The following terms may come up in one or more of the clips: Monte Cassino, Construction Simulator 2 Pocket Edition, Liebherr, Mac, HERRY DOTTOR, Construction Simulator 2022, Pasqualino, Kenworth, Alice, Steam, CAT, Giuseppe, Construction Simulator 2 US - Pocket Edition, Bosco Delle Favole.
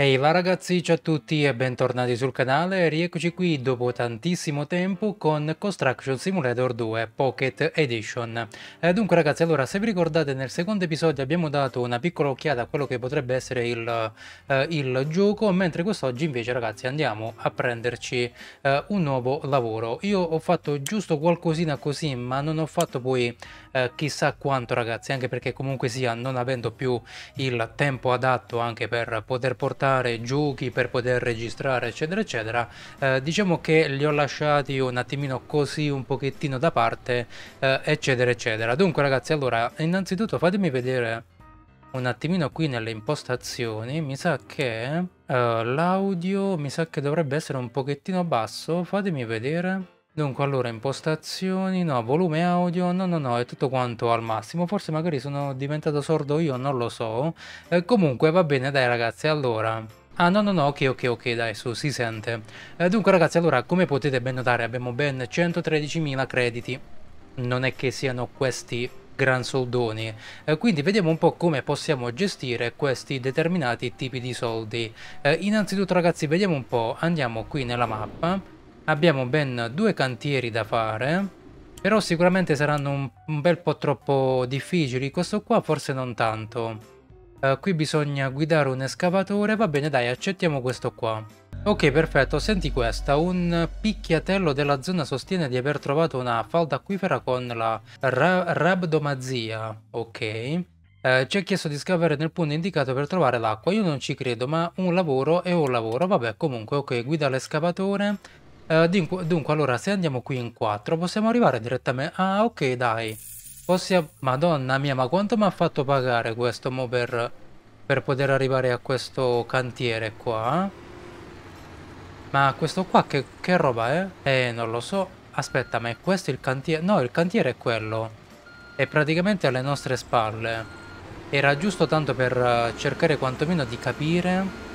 Ehi va ragazzi, ciao a tutti e bentornati sul canale, rieccoci qui dopo tantissimo tempo con Construction Simulator 2 Pocket Edition. Dunque ragazzi, allora se vi ricordate nel secondo episodio abbiamo dato una piccola occhiata a quello che potrebbe essere il gioco, mentre quest'oggi invece ragazzi andiamo a prenderci un nuovo lavoro. Io ho fatto giusto qualcosina così, ma non ho fatto poi chissà quanto ragazzi, anche perché comunque sia non avendo più il tempo adatto anche per poter portare giochi, per poter registrare eccetera eccetera, diciamo che li ho lasciati un attimino così un pochettino da parte eccetera eccetera. Dunque ragazzi, allora innanzitutto fatemi vedere un attimino qui nelle impostazioni, mi sa che l'audio mi sa che dovrebbe essere un pochettino basso, fatemi vedere. Dunque allora impostazioni, no, volume audio, no, è tutto quanto al massimo, forse magari sono diventato sordo io, non lo so, comunque va bene dai ragazzi, allora... Ah no, ok, dai, su, si sente. Dunque ragazzi, allora come potete ben notare abbiamo ben 113.000 crediti, non è che siano questi gran soldoni, quindi vediamo un po' come possiamo gestire questi determinati tipi di soldi. Innanzitutto ragazzi vediamo un po', andiamo qui nella mappa. Abbiamo ben 2 cantieri da fare, però sicuramente saranno un bel po' troppo difficili, questo qua forse non tanto. Qui bisogna guidare un escavatore, va bene dai, accettiamo questo qua. Ok perfetto, senti questa, un picchiatello della zona sostiene di aver trovato una falda acquifera con la rabdomazia, ok. Ci ha chiesto di scavare nel punto indicato per trovare l'acqua, io non ci credo, ma un lavoro è un lavoro, vabbè comunque ok, guida l'escavatore. Dunque allora se andiamo qui in 4 possiamo arrivare direttamente... Ah ok dai, possiamo... Madonna mia, ma quanto mi ha fatto pagare questo mo per poter arrivare a questo cantiere qua? Ma questo qua che roba è? Non lo so. Aspetta, ma è questo il cantiere? No, il cantiere è quello, è praticamente alle nostre spalle. Era giusto tanto per cercare quantomeno di capire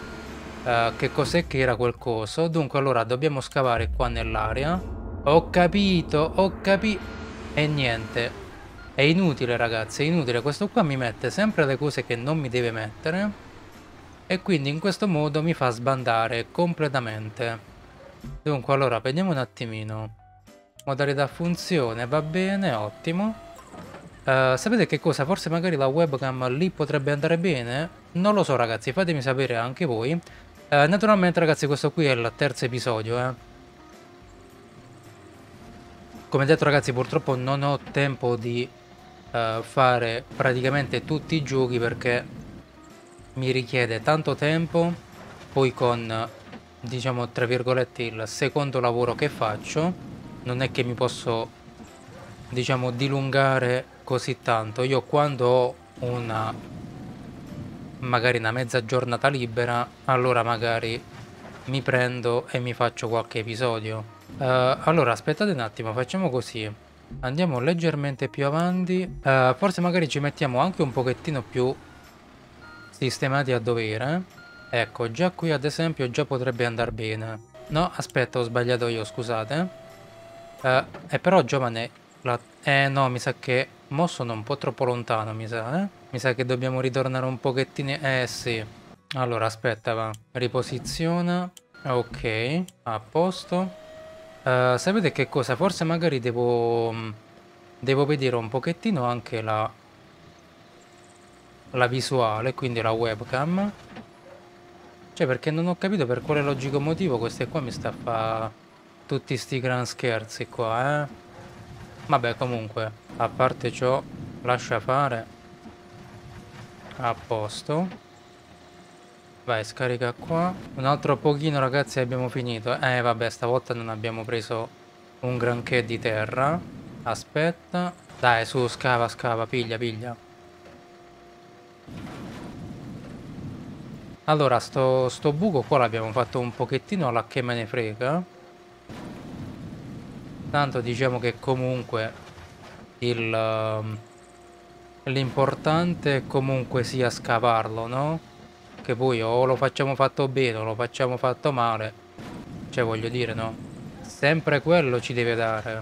che cos'è che era quel coso. Dunque allora dobbiamo scavare qua nell'area. Ho capito, e niente, è inutile ragazzi, è inutile, questo qua mi mette sempre le cose che non mi deve mettere e quindi in questo modo mi fa sbandare completamente. Dunque allora vediamo un attimino, modalità funzione, va bene, ottimo. Sapete che cosa? Forse magari la webcam lì potrebbe andare bene, non lo so ragazzi, fatemi sapere anche voi. Naturalmente ragazzi questo qui è il terzo episodio, Come detto ragazzi purtroppo non ho tempo di fare praticamente tutti i giochi perché mi richiede tanto tempo, poi con diciamo tra virgolette il secondo lavoro che faccio non è che mi posso diciamo dilungare così tanto. Io quando ho magari una mezza giornata libera, allora magari mi prendo e mi faccio qualche episodio. Allora aspettate un attimo, facciamo così, andiamo leggermente più avanti, forse magari ci mettiamo anche un pochettino più sistemati a dovere, ecco già qui ad esempio già potrebbe andare bene. No aspetta, ho sbagliato io, scusate. Però giovane no, mi sa che mo sono un po' troppo lontano, mi sa, Mi sa che dobbiamo ritornare un pochettino... sì. Allora, aspetta, va. Riposiziona. Ok, a posto. Sapete che cosa? Forse magari devo vedere un pochettino anche la visuale, quindi la webcam. Cioè, perché non ho capito per quale logico motivo queste qua mi sta a fare tutti sti gran scherzi qua, Vabbè, comunque, a parte ciò, lascia fare... A posto. Vai, scarica qua. Un altro pochino ragazzi abbiamo finito. Vabbè, stavolta non abbiamo preso un granché di terra. Aspetta. Dai, su, scava, scava, piglia. Allora, sto buco qua l'abbiamo fatto un pochettino alla che me ne frega. Tanto diciamo che comunque l'importante è comunque sia scavarlo, no? Che poi o lo facciamo fatto bene o lo facciamo fatto male. Cioè voglio dire, no? Sempre quello ci deve dare.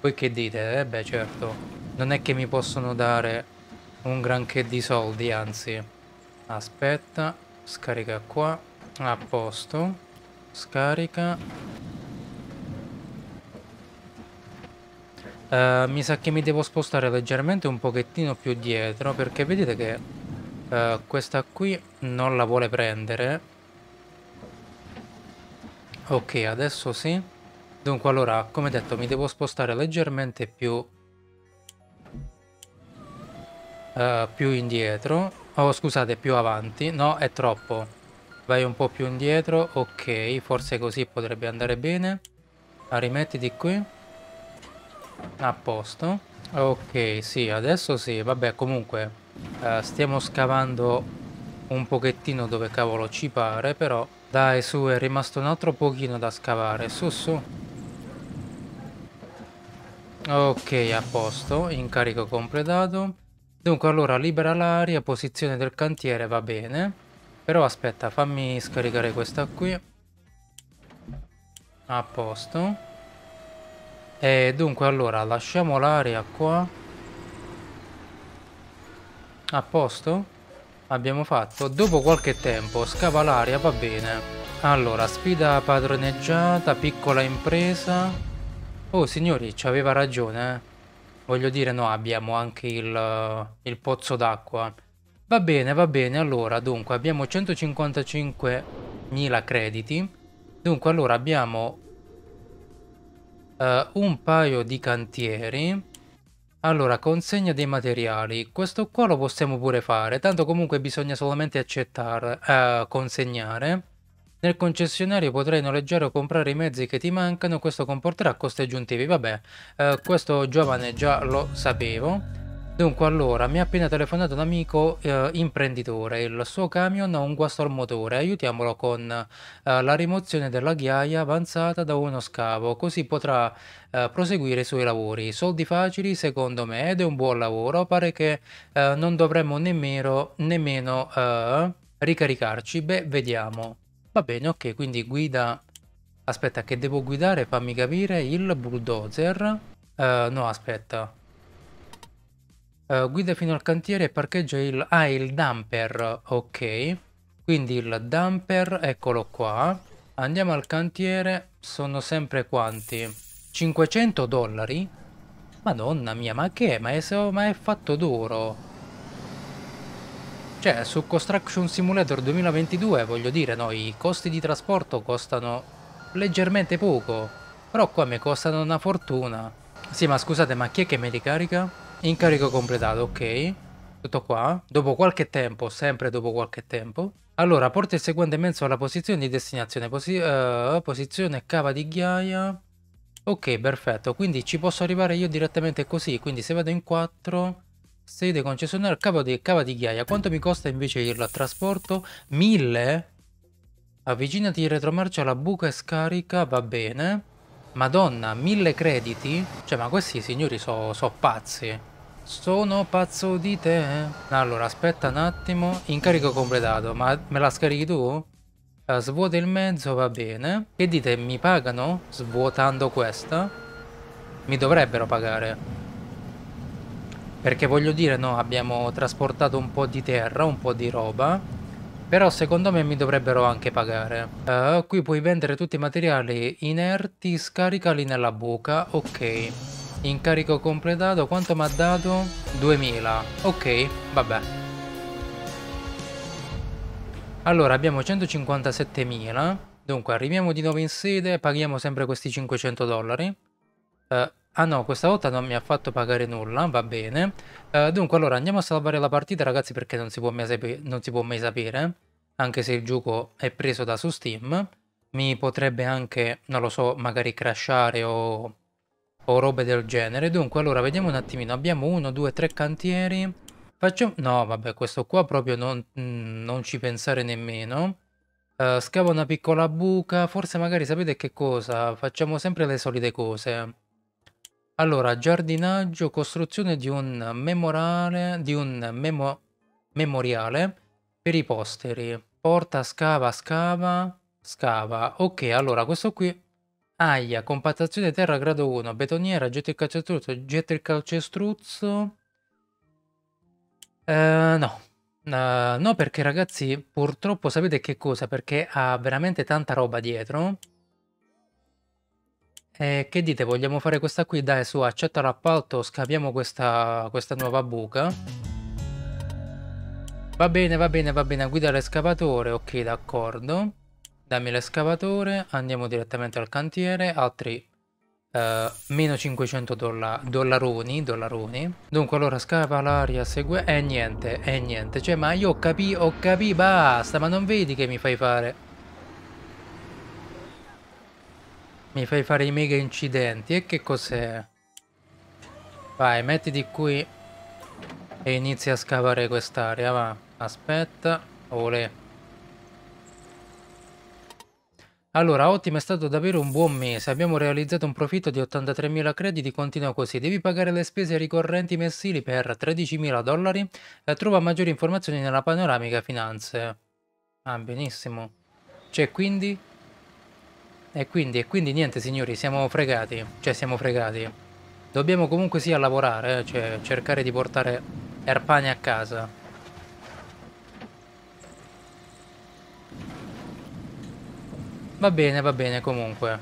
Voi che dite? Beh certo, non è che mi possono dare un granché di soldi, anzi. Aspetta. Scarica qua. A posto. Scarica. Mi sa che mi devo spostare leggermente un pochettino più dietro, perché vedete che questa qui non la vuole prendere. Ok, adesso sì. Dunque allora, come detto, mi devo spostare leggermente più indietro. Oh scusate, più avanti. No, è troppo. Vai un po' più indietro. Ok, forse così potrebbe andare bene. Rimettiti qui. A posto. Ok, sì, adesso sì. Vabbè, comunque stiamo scavando un pochettino dove cavolo ci pare, però. Dai, su, è rimasto un altro pochino da scavare. Su, su. Ok, a posto. Incarico completato. Dunque, allora, libera l'aria. Posizione del cantiere, va bene. Però aspetta, fammi scaricare questa qui. A posto. E dunque allora lasciamo l'aria qua. A posto? Abbiamo fatto. Dopo qualche tempo scava l'aria, va bene. Allora, sfida padroneggiata, piccola impresa. Oh signori, ci aveva ragione, eh. Voglio dire, no, abbiamo anche il pozzo d'acqua. Va bene, va bene. Allora, dunque abbiamo 155.000 crediti. Dunque allora abbiamo un paio di cantieri. Allora, consegna dei materiali. Questo qua lo possiamo pure fare. Tanto comunque bisogna solamente accettare, consegnare. Nel concessionario potrai noleggiare o comprare i mezzi che ti mancano. Questo comporterà costi aggiuntivi. Vabbè, questo giovane già lo sapevo. Dunque allora, mi ha appena telefonato un amico imprenditore. Il suo camion ha un guasto al motore. Aiutiamolo con la rimozione della ghiaia avanzata da uno scavo, così potrà proseguire i suoi lavori. Soldi facili secondo me, ed è un buon lavoro. Pare che non dovremmo nemmeno ricaricarci. Beh, vediamo. Va bene, ok, quindi guida. Aspetta, che devo guidare? Fammi capire. Il bulldozer. No, aspetta. Guida fino al cantiere e parcheggia il... Ah, il dumper, ok. Quindi il dumper, eccolo qua. Andiamo al cantiere, sono sempre quanti? 500 dollari? Madonna mia, ma che è? Ma è fatto d'oro. Cioè, su Construction Simulator 2022, voglio dire, no, i costi di trasporto costano leggermente poco. Però qua mi costano una fortuna. Sì, ma scusate, ma chi è che me li carica? Incarico completato, ok. Tutto qua. Dopo qualche tempo, sempre dopo qualche tempo. Allora, porta il seguente mezzo alla posizione di destinazione. Posizione cava di ghiaia. Ok, perfetto. Quindi ci posso arrivare io direttamente così. Quindi se vado in 4, sede concessionario, cava di ghiaia. Quanto mi costa invece il trasporto? 1000? Avvicinati in retromarcia alla buca e scarica, va bene. Madonna, 1000 crediti? Cioè, ma questi signori so pazzi. Sono pazzo di te. Allora, aspetta un attimo. Incarico completato. Ma me la scarichi tu? Svuota il mezzo, va bene. Che dite, mi pagano svuotando questa? Mi dovrebbero pagare. Perché voglio dire, no, abbiamo trasportato un po' di terra, un po' di roba. Però secondo me mi dovrebbero anche pagare. Qui puoi vendere tutti i materiali inerti, scaricali nella buca. Ok. Incarico completato. Quanto mi ha dato? 2000. Ok, vabbè. Allora, abbiamo 157.000. Dunque, arriviamo di nuovo in sede. Paghiamo sempre questi 500 dollari. Ah no, questa volta non mi ha fatto pagare nulla, va bene. Dunque allora andiamo a salvare la partita, ragazzi, perché non si può mai sapere. Anche se il gioco è preso da su Steam, mi potrebbe anche, non lo so, magari crashare o robe del genere. Dunque allora vediamo un attimino, abbiamo 1, 2, 3 cantieri. Facciamo... No vabbè, questo qua proprio non ci pensare nemmeno. Scavo una piccola buca, forse magari sapete che cosa? Facciamo sempre le solite cose. Allora, giardinaggio, costruzione di un memoriale, memoriale per i posteri. Porta, scava. Ok, allora questo qui. Aia, compattazione terra grado 1, betoniera, getta il calcestruzzo. No, No, perché ragazzi, purtroppo sapete che cosa? Perché ha veramente tanta roba dietro. E che dite, vogliamo fare questa qui? Dai, su, accetta l'appalto, scaviamo questa nuova buca. Va bene, va bene, va bene, guida l'escavatore, ok, d'accordo. Dammi l'escavatore, andiamo direttamente al cantiere, altri... meno 500 dollaroni. Dunque allora scava l'aria, segue. E niente. Cioè, ma io ho capito, basta. Ma non vedi che mi fai fare? Mi fai fare i mega incidenti. E che cos'è? Vai, mettiti qui e inizia a scavare quest'area, va. Aspetta. Olè. Allora, ottimo, è stato davvero un buon mese, abbiamo realizzato un profitto di 83.000 crediti, continua così, devi pagare le spese ricorrenti mensili per 13.000 dollari, trova maggiori informazioni nella panoramica finanze. Ah, benissimo. Cioè, quindi? E quindi niente signori, siamo fregati, cioè siamo fregati. Dobbiamo comunque sia lavorare, cioè cercare di portare il pane a casa. Va bene, comunque.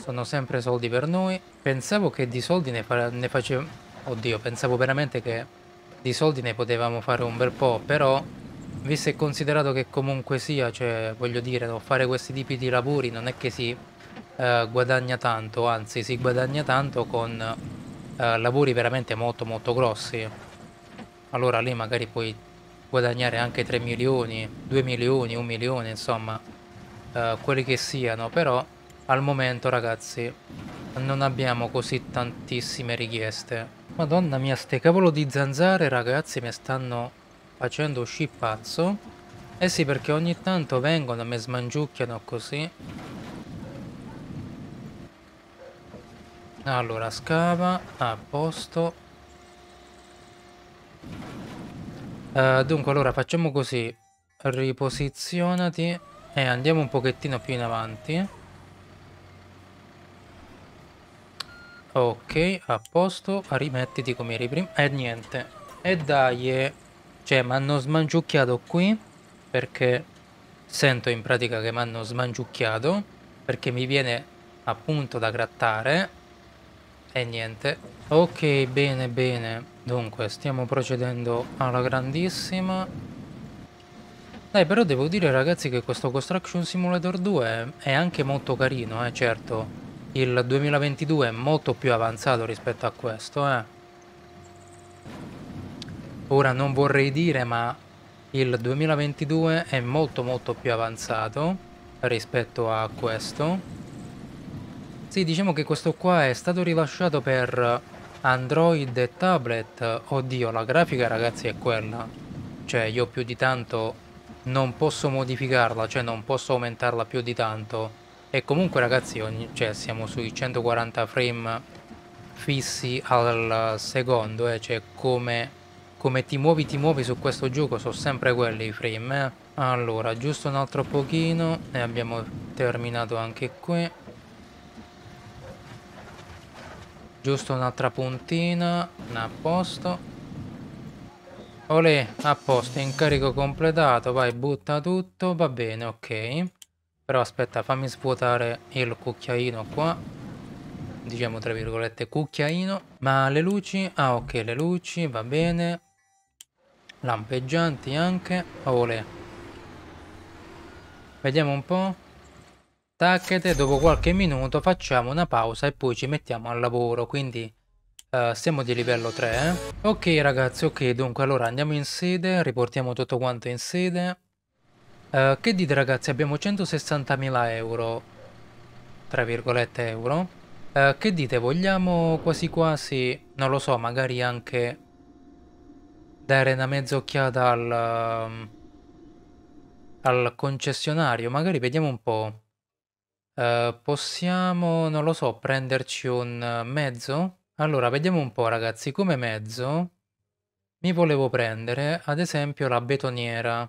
Sono sempre soldi per noi. Pensavo che di soldi ne facevo... Oddio, pensavo veramente che di soldi ne potevamo fare un bel po', però, visto e considerato che comunque sia, cioè, voglio dire, no, fare questi tipi di lavori non è che si guadagna tanto, anzi, si guadagna tanto con lavori veramente molto, molto grossi. Allora lì magari puoi guadagnare anche 3 milioni, 2 milioni, 1 milione, insomma... quelli che siano, però al momento ragazzi non abbiamo così tantissime richieste. Madonna mia, ste cavolo di zanzare ragazzi mi stanno facendo uscire pazzo. Eh sì, perché ogni tanto vengono e mi smangiucchiano così. Allora scava, a posto. Dunque allora facciamo così, riposizionati. Andiamo un pochettino più in avanti. Ok, a posto. Rimettiti come eri prima. Niente. E dai. Cioè, mi hanno smangiucchiato qui. Perché sento in pratica che mi hanno smangiucchiato. Perché mi viene appunto da grattare. E niente. Ok, bene, bene. Dunque, stiamo procedendo alla grandissima. Dai, però devo dire ragazzi che questo Construction Simulator 2 è anche molto carino, certo. Il 2022 è molto più avanzato rispetto a questo, Ora non vorrei dire, ma il 2022 è molto molto più avanzato rispetto a questo. Sì, diciamo che questo qua è stato rilasciato per Android e tablet. Oddio, la grafica ragazzi è quella. Cioè, io più di tanto... non posso modificarla, cioè non posso aumentarla più di tanto. E comunque ragazzi, cioè, siamo sui 140 frame fissi al secondo, cioè come ti muovi su questo gioco sono sempre quelli i frame, Allora, giusto un altro pochino e abbiamo terminato anche qui. Giusto un'altra puntina, a posto. Olè, a posto, incarico completato, vai, butta tutto, va bene, ok. Però aspetta, fammi svuotare il cucchiaino qua. Diciamo tra virgolette cucchiaino. Ma le luci? Ah, ok, le luci, va bene. Lampeggianti anche. Olè. Vediamo un po'. Tacchete, dopo qualche minuto facciamo una pausa e poi ci mettiamo al lavoro, quindi... siamo di livello 3, Ok ragazzi, ok, dunque allora andiamo in sede, riportiamo tutto quanto in sede. Che dite ragazzi, abbiamo 160.000 euro, tra virgolette euro. Che dite, vogliamo quasi quasi, non lo so, magari anche dare una mezza occhiata al concessionario, magari vediamo un po'. Possiamo, non lo so, prenderci un mezzo? Allora, vediamo un po' ragazzi, come mezzo mi volevo prendere, ad esempio, la betoniera.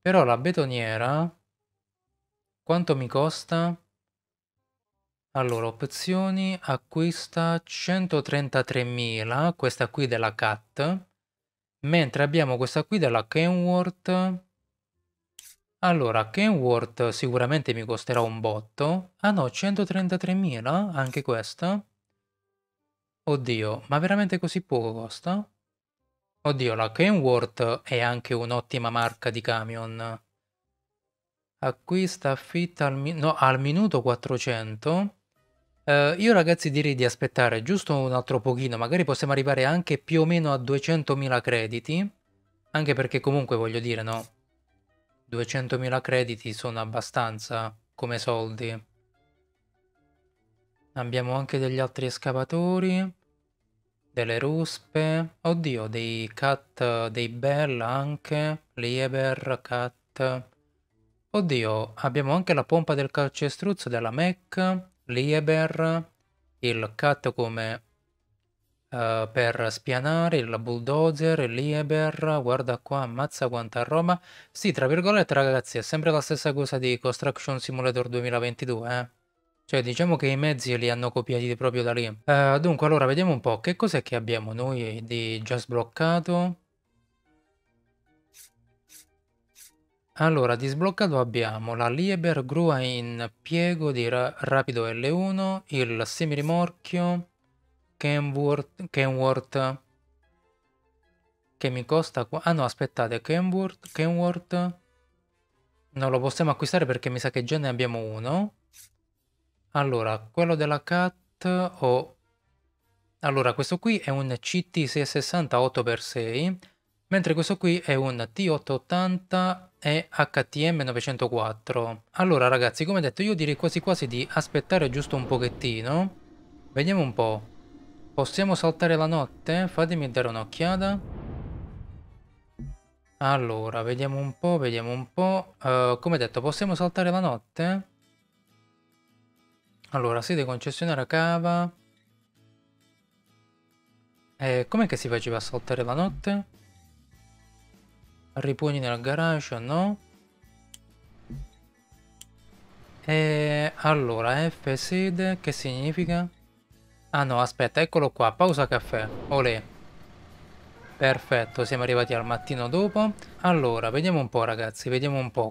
Però la betoniera, quanto mi costa? Allora, opzioni, acquista 133.000, questa qui della CAT. Mentre abbiamo questa qui della Kenworth. Allora, Kenworth sicuramente mi costerà un botto. Ah no, 133.000 anche questa. Oddio, ma veramente così poco costa? Oddio, la Kenworth è anche un'ottima marca di camion. Acquista, affitta al minuto 400. Io ragazzi direi di aspettare giusto un altro pochino. Magari possiamo arrivare anche più o meno a 200.000 crediti. Anche perché comunque voglio dire, no? 200.000 crediti sono abbastanza come soldi. Abbiamo anche degli altri escavatori, delle ruspe, oddio, dei CAT, dei Bella anche, Liebherr, CAT. Oddio, abbiamo anche la pompa del calcestruzzo della Mac, Liebherr, il CAT come per spianare, il bulldozer, il Liebherr, guarda qua, ammazza quanta roba. Sì, tra virgolette ragazzi, è sempre la stessa cosa di Construction Simulator 2022, eh. Cioè diciamo che i mezzi li hanno copiati proprio da lì. Dunque allora vediamo un po' che cos'è che abbiamo noi di già sbloccato. Allora di sbloccato abbiamo la Liebherr grua in piego di rapido L1, il semirimorchio, Kenworth che mi costa qua. Ah no, aspettate, Kenworth non lo possiamo acquistare perché mi sa che già ne abbiamo uno. Allora, quello della CAT allora, questo qui è un CT660 8x6, mentre questo qui è un T880 e HTM904. Allora ragazzi, come detto, io direi quasi quasi di aspettare giusto un pochettino. Vediamo un po'. Possiamo saltare la notte? Fatemi dare un'occhiata. Allora, vediamo un po'. Come detto, possiamo saltare la notte? Allora, sede concessionaria cava. Com'è che si faceva a saltare la notte? Ripugni nel garage, no? Allora, F sede, che significa? Ah no, aspetta, eccolo qua, pausa caffè, olè. Perfetto, siamo arrivati al mattino dopo. Allora, vediamo un po' ragazzi,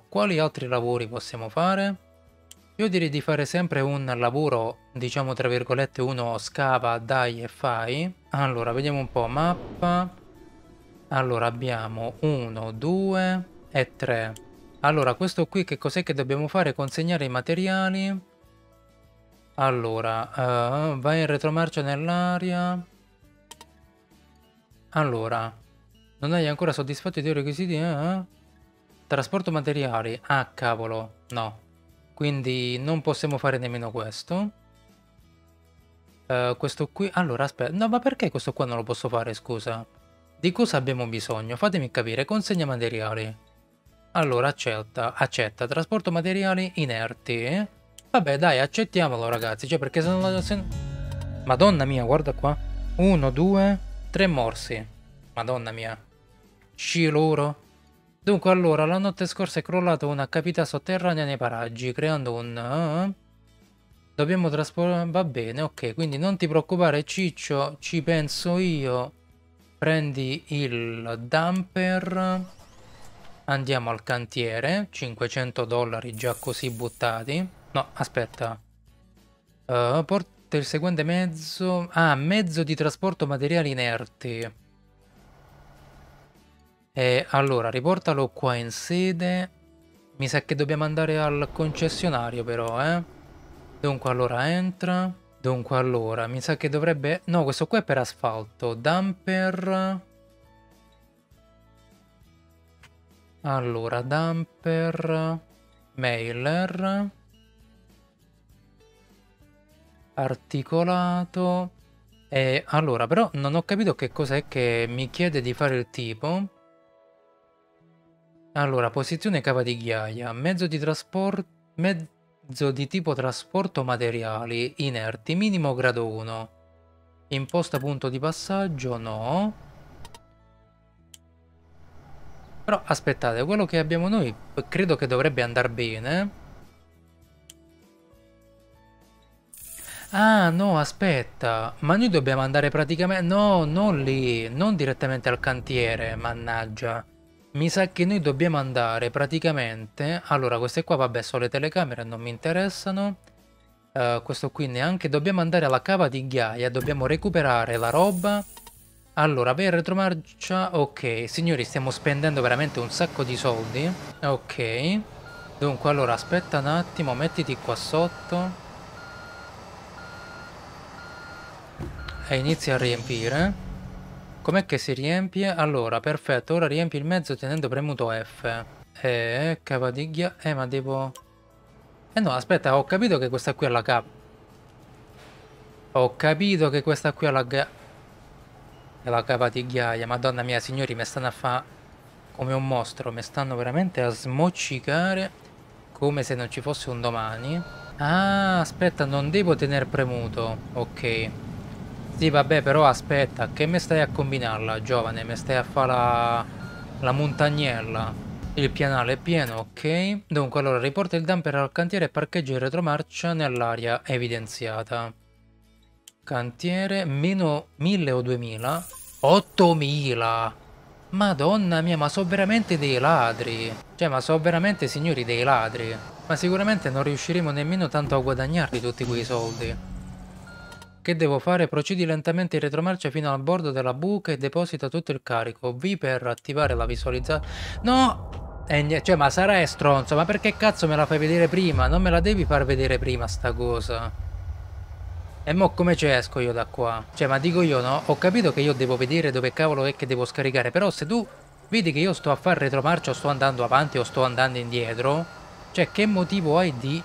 quali altri lavori possiamo fare. Io direi di fare sempre un lavoro, diciamo tra virgolette, uno scava, dai e fai. Allora, vediamo un po', mappa. Allora, abbiamo 1, 2 e 3. Allora, questo qui che cos'è che dobbiamo fare? Consegnare i materiali. Allora, vai in retromarcia nell'aria. Allora, non hai ancora soddisfatto i tuoi requisiti? Trasporto materiali. Ah, cavolo, no. Quindi non possiamo fare nemmeno questo. Questo qui... Allora, aspetta... No, ma perché questo qua non lo posso fare, scusa? Di cosa abbiamo bisogno? Fatemi capire. Consegna materiali. Allora, accetta. Trasporto materiali inerti. Vabbè, dai, accettiamolo, ragazzi. Cioè, perché se non... Madonna mia, guarda qua. 1, 2, 3 morsi. Madonna mia. Sciluro. Dunque allora, la notte scorsa è crollata una cavità sotterranea nei paraggi, creando un... Dobbiamo trasportare... Va bene, ok, quindi non ti preoccupare Ciccio, ci penso io. Prendi il dumper. Andiamo al cantiere, $500 già così buttati. No, aspetta. Porta il seguente mezzo... Ah, mezzo di trasporto materiali inerti. E allora, riportalo qua in sede. Mi sa che dobbiamo andare al concessionario però, eh. Dunque allora entra. Dunque allora, mi sa che dovrebbe... No, questo qua è per asfalto. Dumper. Allora, dumper. Mailer. Articolato. E allora, però non ho capito che cos'è che mi chiede di fare il tipo. Allora, posizione cava di ghiaia, mezzo di tipo trasporto materiali inerti, minimo grado 1. Imposta punto di passaggio, no. Però aspettate, quello che abbiamo noi credo che dovrebbe andar bene. Ah no, aspetta, ma noi dobbiamo andare praticamente... No, non lì, non direttamente al cantiere, mannaggia. Mi sa che noi dobbiamo andare praticamente... Allora, queste qua, vabbè, sono le telecamere, non mi interessano. Questo qui neanche. Dobbiamo andare alla cava di Ghiaia, dobbiamo recuperare la roba. Allora, per retromarcia... Ok, signori, stiamo spendendo veramente un sacco di soldi. Ok. Dunque, allora, aspetta un attimo, mettiti qua sotto. E inizia a riempire. Com'è che si riempie? Allora, perfetto, ora riempi il mezzo tenendo premuto F. Cava di Ghiaia. Ma devo... no, aspetta, ho capito che questa qui è la cava. Ho capito che questa qui è la cava di Ghiaia. Madonna mia, signori, mi stanno a fa come un mostro. Mi stanno veramente a smoccicare come se non ci fosse un domani. Ah, aspetta, non devo tenere premuto. Ok. Sì, vabbè, però aspetta, che me stai a combinarla, giovane? Me stai a fare la montagnella. Il pianale è pieno, ok. Dunque, allora, riporta il dumper al cantiere e parcheggia il retromarcia nell'area evidenziata. Cantiere, meno 1000 o 2000? 8000! Madonna mia, ma sono veramente dei ladri. Cioè, ma sono veramente, signori, dei ladri. Ma sicuramente non riusciremo nemmeno tanto a guadagnarli tutti quei soldi. Che devo fare? Procedi lentamente in retromarcia fino al bordo della buca e deposita tutto il carico. V per attivare la visualizzazione. No! Cioè, ma sarai stronzo, ma perché cazzo me la fai vedere prima? Non me la devi far vedere prima sta cosa. E mo come ci esco io da qua? Cioè, ma dico io, no? Ho capito che io devo vedere dove cavolo è che devo scaricare, però se tu vedi che io sto a fare retromarcia o sto andando avanti o sto andando indietro, cioè, che motivo hai di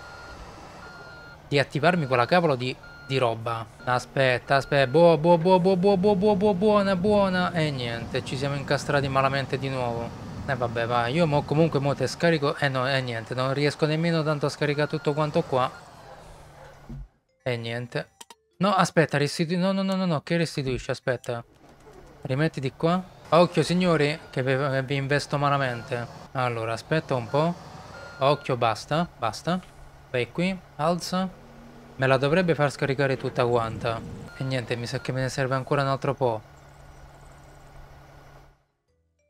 attivarmi quella cavolo di roba? Aspetta, aspetta. Buona. E niente, ci siamo incastrati malamente di nuovo. E vabbè, vai. Io mo comunque mo te scarico. No, e niente, non riesco nemmeno tanto a scaricare tutto quanto qua. E niente. No, aspetta, restituisci. No, che restituisci? Aspetta. Rimettiti qua. Occhio, signori, che vi investo malamente. Allora, aspetta un po'. Occhio, basta, basta. Vai qui, alza. Me la dovrebbe far scaricare tutta quanta. E niente, mi sa che me ne serve ancora un altro po'.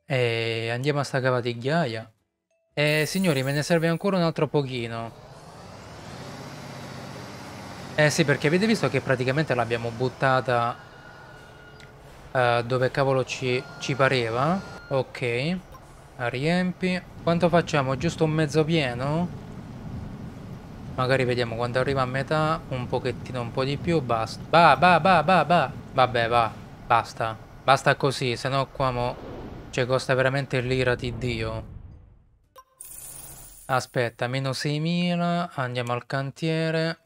E andiamo a sta cava di Ghiaia. E signori, me ne serve ancora un altro pochino. Eh sì, perché avete visto che praticamente l'abbiamo buttata dove cavolo ci pareva. Ok. La riempi. Quanto facciamo? Giusto un mezzo pieno? Magari vediamo quando arriva a metà. Un pochettino, un po' di più. Basta. Vabbè, va. Basta. Basta così. Sennò qua mo ci costa veramente l'ira di Dio. Aspetta. Meno 6000. Andiamo al cantiere.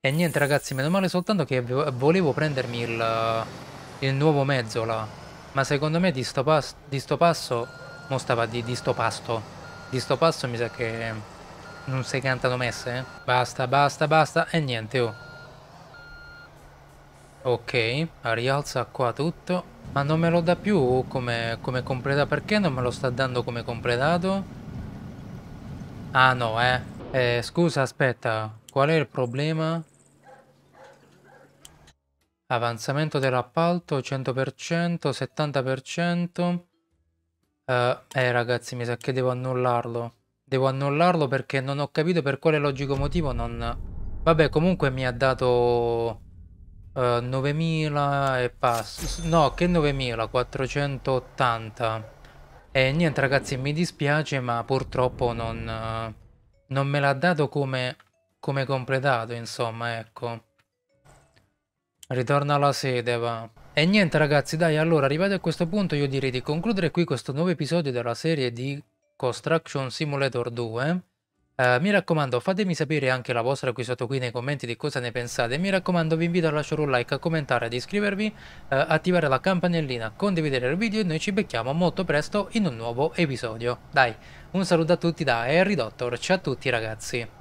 E niente, ragazzi. Meno male soltanto che volevo prendermi il nuovo mezzo là. Ma secondo me di sto passo mi sa che... non si cantano messe, eh? Basta. E niente, oh. Ok, rialza qua tutto. Ma non me lo dà più come completato? Perché non me lo sta dando come completato? Ah no, scusa, aspetta. Qual è il problema? Avanzamento dell'appalto, 100%, 70%. Ragazzi, mi sa che devo annullarlo. Devo annullarlo perché non ho capito per quale logico motivo non... Vabbè, comunque mi ha dato 9000 e passa. No, che 9000, 480. E niente, ragazzi, mi dispiace, ma purtroppo non me l'ha dato come completato, insomma, ecco. Ritorna alla sede, va. E niente, ragazzi, dai, allora, arrivati a questo punto, io direi di concludere qui questo nuovo episodio della serie di Construction Simulator 2. Mi raccomando, fatemi sapere anche la vostra qui sotto qui nei commenti di cosa ne pensate. Mi raccomando, vi invito a lasciare un like, a commentare, ad iscrivervi, attivare la campanellina, condividere il video e noi ci becchiamo molto presto in un nuovo episodio. Dai, un saluto a tutti da HERRY DOTTOR. Ciao a tutti, ragazzi.